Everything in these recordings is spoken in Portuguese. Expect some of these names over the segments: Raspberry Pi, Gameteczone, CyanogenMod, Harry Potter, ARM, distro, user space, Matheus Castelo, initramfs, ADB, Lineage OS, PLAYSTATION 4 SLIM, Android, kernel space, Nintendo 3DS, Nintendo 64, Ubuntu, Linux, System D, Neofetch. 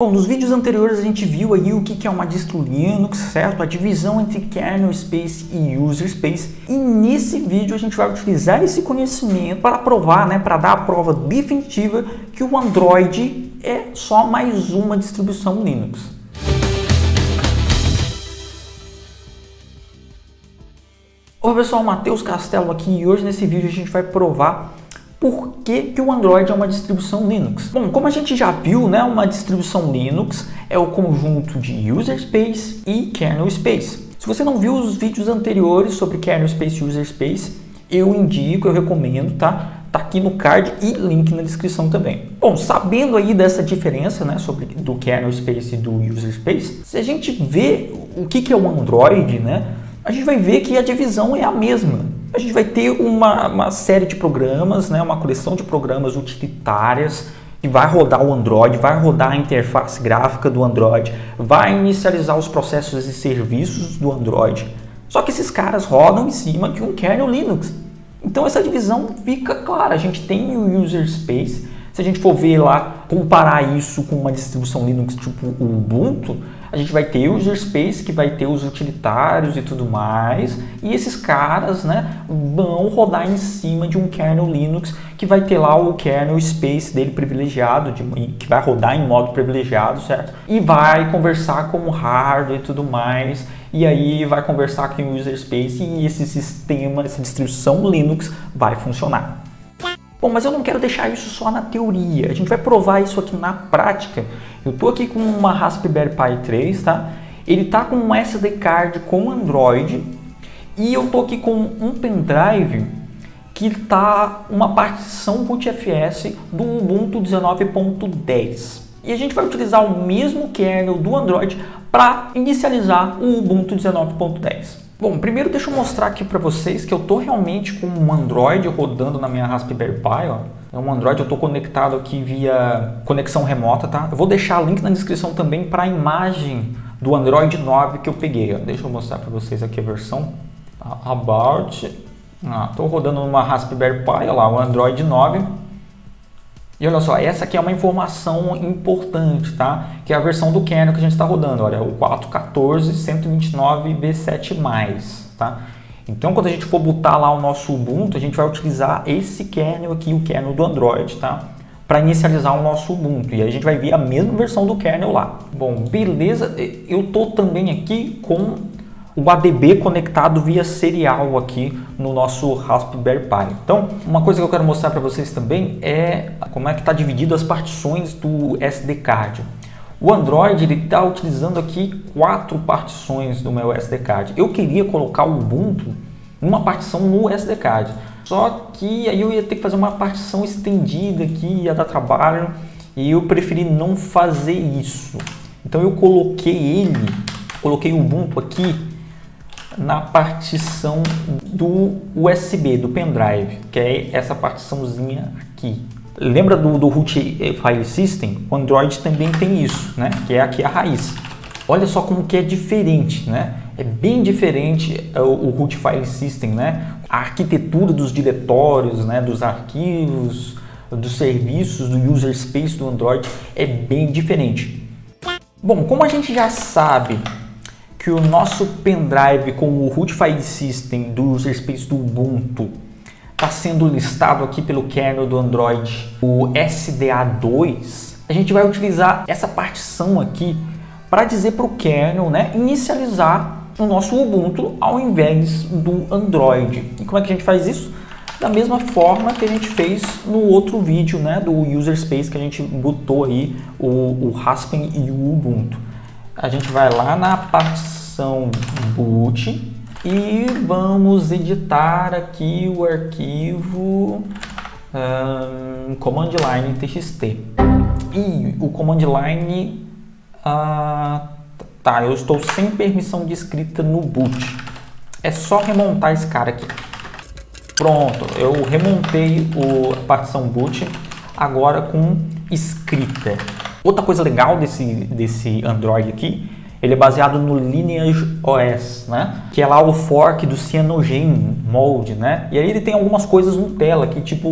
Bom, nos vídeos anteriores a gente viu aí o que é uma distro Linux, certo? A divisão entre kernel space e user space. E nesse vídeo a gente vai utilizar esse conhecimento para provar, né, para dar a prova definitiva que o Android é só mais uma distribuição Linux. Olá pessoal, Matheus Castelo aqui e hoje nesse vídeo a gente vai provar por que o Android é uma distribuição Linux. Bom, como a gente já viu, né, uma distribuição Linux é o conjunto de user space e kernel space. Se você não viu os vídeos anteriores sobre kernel space e user space, eu indico, eu recomendo, tá? Tá aqui no card e link na descrição também. Bom, sabendo aí dessa diferença, né, sobre do kernel space e do user space, se a gente vê o que é o Android, né, a gente vai ver que a divisão é a mesma. A gente vai ter uma série de programas, né, uma coleção de programas utilitárias que vai rodar o Android, vai rodar a interface gráfica do Android, vai inicializar os processos e serviços do Android. Só que esses caras rodam em cima de um kernel Linux. Então essa divisão fica clara. A gente tem o user space. Se a gente for ver lá, comparar isso com uma distribuição Linux tipo Ubuntu, a gente vai ter o user space, que vai ter os utilitários e tudo mais, e esses caras, né, vão rodar em cima de um kernel Linux, que vai ter lá o kernel space dele privilegiado, que vai rodar em modo privilegiado, certo? E vai conversar com o hardware e tudo mais, e aí vai conversar com o user space, e esse sistema, essa distribuição Linux vai funcionar. Bom, mas eu não quero deixar isso só na teoria, a gente vai provar isso aqui na prática. Eu tô aqui com uma Raspberry Pi 3, tá? Ele tá com um SD card com Android e eu tô aqui com um pendrive que tá uma partição bootfs do Ubuntu 19.10. E a gente vai utilizar o mesmo kernel do Android para inicializar o Ubuntu 19.10. Bom, primeiro deixa eu mostrar aqui para vocês que eu tô realmente com um Android rodando na minha Raspberry Pi, ó. É um Android, eu tô conectado aqui via conexão remota, tá? Eu vou deixar o link na descrição também para a imagem do Android 9 que eu peguei, ó. Deixa eu mostrar para vocês aqui a versão About. Ah, tô rodando numa Raspberry Pi, olha lá, o Android 9. E olha só, essa aqui é uma informação importante, tá? Que é a versão do kernel que a gente está rodando, olha, o 4.14.129.v7+, tá? Então, quando a gente for botar lá o nosso Ubuntu, a gente vai utilizar esse kernel aqui, o kernel do Android, tá? Para inicializar o nosso Ubuntu, e aí a gente vai ver a mesma versão do kernel lá. Bom, beleza, eu tô também aqui com o ADB conectado via serial aqui no nosso Raspberry Pi. Então, uma coisa que eu quero mostrar para vocês também é como é que está dividido as partições do SD card. O Android está utilizando aqui 4 partições do meu SD card. Eu queria colocar o Ubuntu numa partição no SD card, só que aí eu ia ter que fazer uma partição estendida aqui, ia dar trabalho, e eu preferi não fazer isso. Então eu coloquei o Ubuntu aqui na partição do USB, do pendrive, que é essa partiçãozinha aqui. Lembra do root file system? O Android também tem isso, né? Que é aqui a raiz. Olha só como que é diferente, né? É bem diferente o root file system, né? A arquitetura dos diretórios, né? Dos arquivos, dos serviços, do user space do Android é bem diferente. Bom, como a gente já sabe que o nosso pendrive com o root file system do user space do Ubuntu está sendo listado aqui pelo kernel do Android, o SDA2, a gente vai utilizar essa partição aqui para dizer para o kernel, né, inicializar o nosso Ubuntu ao invés do Android. E como é que a gente faz isso? Da mesma forma que a gente fez no outro vídeo, né, do user space, que a gente botou aí o Raspberry e o Ubuntu. A gente vai lá na partição boot e vamos editar aqui o arquivo command line txt. E o command line, tá, eu estou sem permissão de escrita no boot. É só remontar esse cara aqui. Pronto, eu remontei a partição boot agora com escrita. Outra coisa legal desse Android aqui Ele é baseado no Lineage OS, né? Que é lá o fork do CyanogenMod, né? E aí ele tem algumas coisas Nutella, que tipo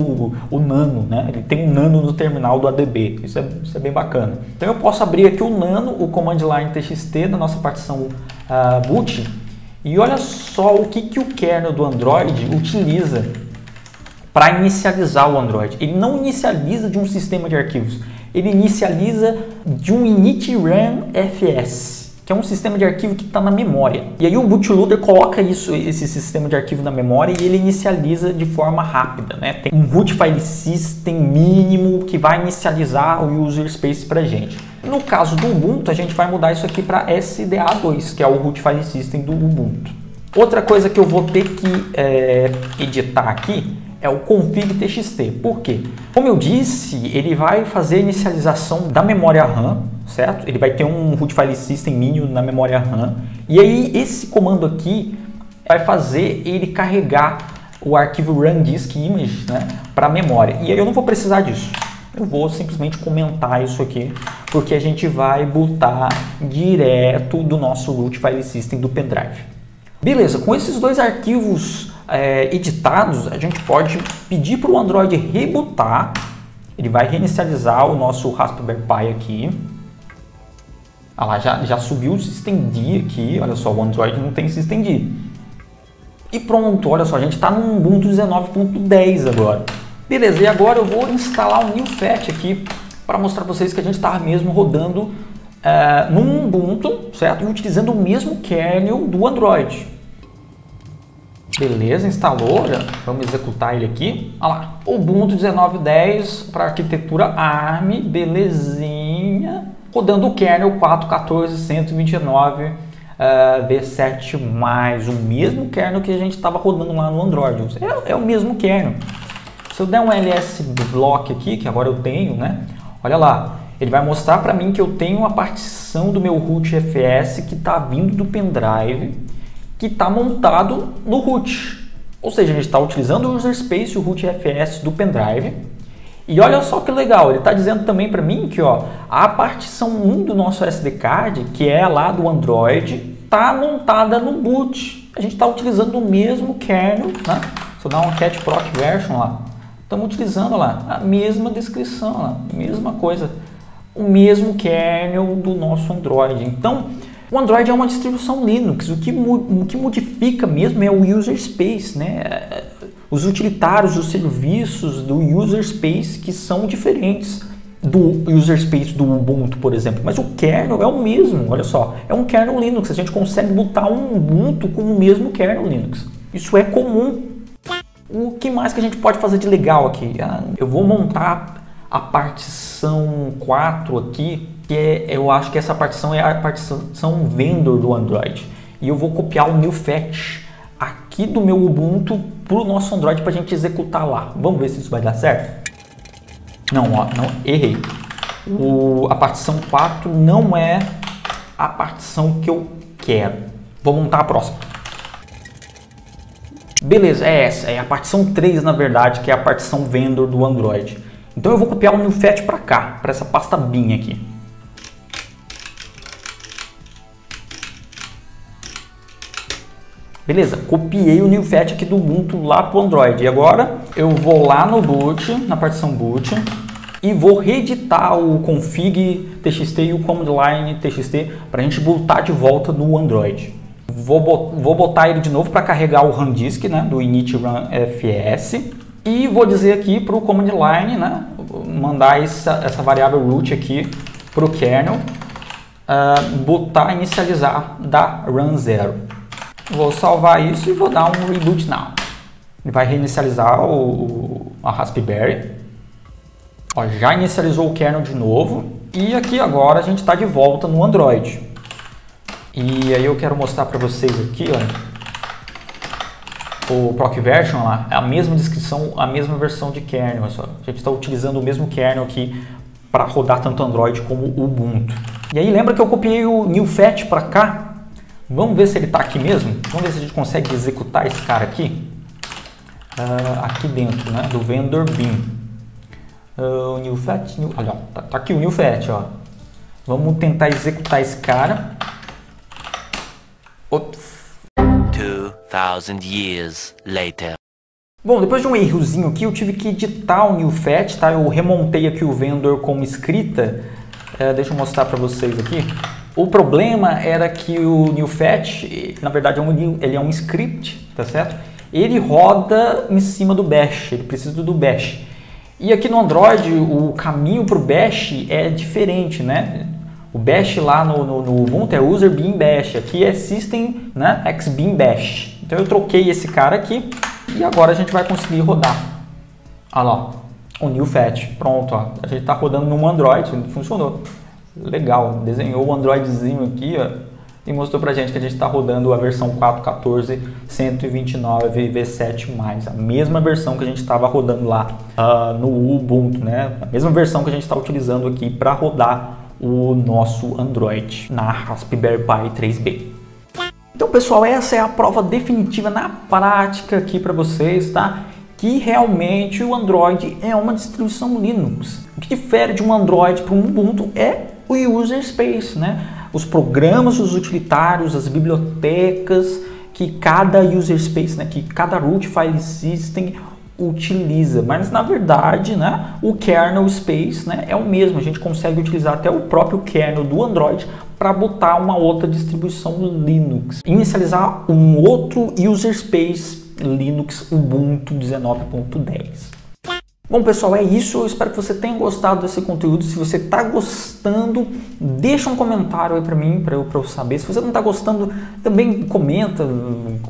o nano, né? Ele tem um nano no terminal do ADB, isso é bem bacana. Então eu posso abrir aqui o nano, o command line txt da nossa partição boot, e olha só o que, que o kernel do Android utiliza para inicializar o Android. Ele não inicializa de um sistema de arquivos, ele inicializa de um initramfs, que é um sistema de arquivo que está na memória. E aí o bootloader coloca esse sistema de arquivo na memória e ele inicializa de forma rápida, né? Tem um root file system mínimo que vai inicializar o user space para gente. No caso do Ubuntu, a gente vai mudar isso aqui para SDA2, que é o root file system do Ubuntu. Outra coisa que eu vou ter que editar aqui é o config.txt. Por quê? Como eu disse, ele vai fazer a inicialização da memória RAM, certo? Ele vai ter um root file system mínimo na memória RAM. E aí esse comando aqui vai fazer ele carregar o arquivo run disk image, né, para a memória. E aí eu não vou precisar disso. Eu vou simplesmente comentar isso aqui, porque a gente vai botar direto do nosso root file system do pendrive. Beleza, com esses dois arquivos editados, a gente pode pedir para o Android rebootar. Ele vai reinicializar o nosso Raspberry Pi aqui. Ah lá, já subiu o System D aqui. Olha só, o Android não tem System D. E pronto, olha só, a gente está no Ubuntu 19.10 agora. Beleza, e agora eu vou instalar o Neofetch aqui para mostrar para vocês que a gente está mesmo rodando num Ubuntu, certo? E utilizando o mesmo kernel do Android. Beleza, instalou, vamos executar ele aqui. Olha lá, Ubuntu 19.10 para arquitetura ARM, belezinha. Rodando o kernel 4.14.129 v7+, o mesmo kernel que a gente estava rodando lá no Android. É o mesmo kernel. Se eu der um ls block aqui, que agora eu tenho, né? Olha lá, ele vai mostrar para mim que eu tenho uma partição do meu root fs que está vindo do pendrive, que está montado no root. Ou seja, a gente está utilizando o user space, o root fs do pendrive. E olha só que legal, ele está dizendo também para mim que ó, a partição 1 do nosso SD card, que é lá do Android, está montada no boot. A gente está utilizando o mesmo kernel, né? Se eu dar um cat proc version lá, estamos utilizando lá a mesma descrição, lá, mesma coisa, o mesmo kernel do nosso Android. Então, o Android é uma distribuição Linux, o que modifica mesmo é o user space, né? Os utilitários, os serviços do user space que são diferentes do user space do Ubuntu, por exemplo. Mas o kernel é o mesmo, olha só. É um kernel Linux, a gente consegue botar um Ubuntu com o mesmo kernel Linux. Isso é comum. O que mais que a gente pode fazer de legal aqui? Eu vou montar a partição 4 aqui, que eu acho que essa partição é a partição vendor do Android. E eu vou copiar o Neofetch aqui do meu Ubuntu para o nosso Android para a gente executar lá. Vamos ver se isso vai dar certo? Não, ó, não, errei. A partição 4 não é a partição que eu quero. Vou montar a próxima. Beleza, é essa. É a partição 3, na verdade, que é a partição vendor do Android. Então eu vou copiar o Neofetch para cá, para essa pasta bin aqui. Beleza, copiei o Neofetch aqui do Ubuntu lá para o Android. E agora eu vou lá no boot, na partição boot, e vou reeditar o config.txt e o command line.txt para a gente botar de volta no Android. Vou botar ele de novo para carregar o RAM disk, né, do initramfs. E vou dizer aqui para o command line, né, mandar essa variável root aqui para o kernel, botar inicializar da run 0. Vou salvar isso e vou dar um reboot now. Ele vai reinicializar a Raspberry. Ó, já inicializou o kernel de novo. E aqui agora a gente está de volta no Android. E aí eu quero mostrar para vocês aqui, ó, o proc version lá. É a mesma descrição, a mesma versão de kernel. Só. A gente está utilizando o mesmo kernel aqui para rodar tanto Android como Ubuntu. E aí lembra que eu copiei o Neofetch para cá? Vamos ver se ele está aqui mesmo? Vamos ver se a gente consegue executar esse cara aqui. Aqui dentro, né? Do vendor bin. O Neofetch, olha, tá aqui o Neofetch, ó. Vamos tentar executar esse cara. Ops. 2000 years later. Bom, depois de um errozinho aqui, eu tive que editar o Neofetch, tá? Eu remontei aqui o vendor como escrita. Deixa eu mostrar para vocês aqui. O problema era que o Neofetch, na verdade, ele é um script, tá certo? Ele roda em cima do bash, ele precisa do bash. E aqui no Android, o caminho para o bash é diferente, né? O bash lá no Ubuntu é user bin bash, aqui é system, né, xbin bash. Então eu troquei esse cara aqui e agora a gente vai conseguir rodar. Olha lá, o Neofetch, pronto, ó. A gente está rodando no Android, funcionou. Legal, desenhou o Androidzinho aqui, ó, e mostrou pra gente que a gente está rodando a versão 4.14 129 V7+, a mesma versão que a gente estava rodando lá no Ubuntu, né? A mesma versão que a gente está utilizando aqui para rodar o nosso Android na Raspberry Pi 3B. Então, pessoal, essa é a prova definitiva na prática aqui para vocês, tá? Que realmente o Android é uma distribuição Linux. O que difere de um Android para um Ubuntu é o user space, né? Os programas, os utilitários, as bibliotecas que cada user space, né, que cada root file system utiliza, mas na verdade, né, o kernel space, né, é o mesmo. A gente consegue utilizar até o próprio kernel do Android para botar uma outra distribuição Linux, inicializar um outro user space Linux Ubuntu 19.10. Bom, pessoal, é isso. Eu espero que você tenha gostado desse conteúdo. Se você está gostando, deixa um comentário aí para mim, para eu saber. Se você não está gostando, também comenta,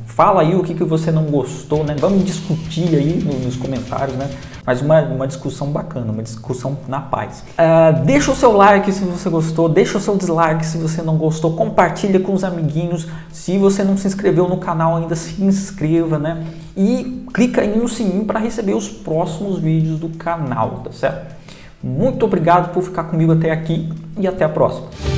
fala aí o que você não gostou, né? Vamos discutir aí nos comentários, né? Mas uma discussão bacana, uma discussão na paz. Deixa o seu like se você gostou, deixa o seu dislike se você não gostou, compartilha com os amiguinhos. Se você não se inscreveu no canal ainda, se inscreva, né? E clica aí no sininho para receber os próximos vídeos do canal, tá certo? Muito obrigado por ficar comigo até aqui e até a próxima.